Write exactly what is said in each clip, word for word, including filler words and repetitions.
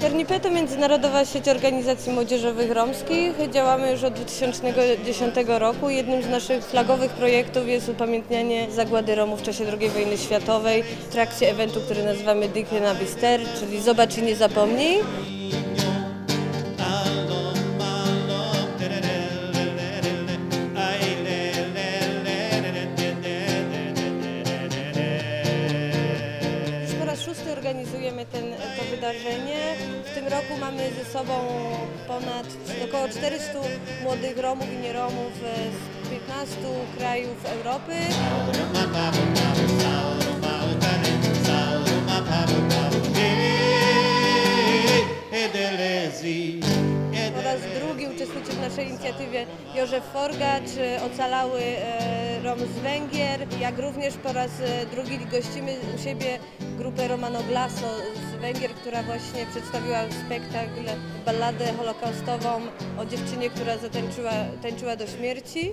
ternYpe to międzynarodowa sieć organizacji młodzieżowych romskich. Działamy już od dwa tysiące dziesiątego roku. Jednym z naszych flagowych projektów jest upamiętnianie zagłady Romów w czasie drugiej wojny światowej w trakcie eventu, który nazywamy Dikh He Na Bister, czyli Zobacz i nie zapomnij. Szósty organizujemy ten, to wydarzenie. W tym roku mamy ze sobą ponad około czterystu młodych Romów i nieromów z piętnastu krajów Europy. Po raz drugi uczestniczy w naszej inicjatywie Józef Forgacz, ocalały Rom z Węgier, jak również po raz drugi gościmy u siebie grupę Romano Glaszo z Węgier, która właśnie przedstawiła spektakl, balladę holokaustową o dziewczynie, która zatańczyła tańczyła do śmierci.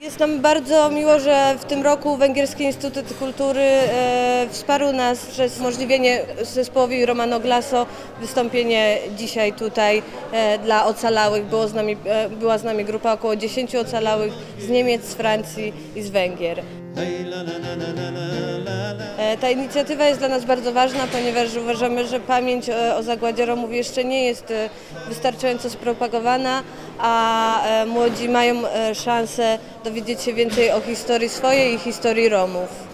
Jest nam bardzo miło, że w tym roku Węgierski Instytut Kultury e, wsparł nas przez umożliwienie zespołowi Romano Glaszo wystąpienie dzisiaj tutaj e, dla ocalałych. Było z nami, e, była z nami grupa około dziesięciu ocalałych z Niemiec, z Francji i z Węgier. Ta inicjatywa jest dla nas bardzo ważna, ponieważ uważamy, że pamięć o zagładzie Romów jeszcze nie jest wystarczająco spropagowana, a młodzi mają szansę dowiedzieć się więcej o historii swojej i historii Romów.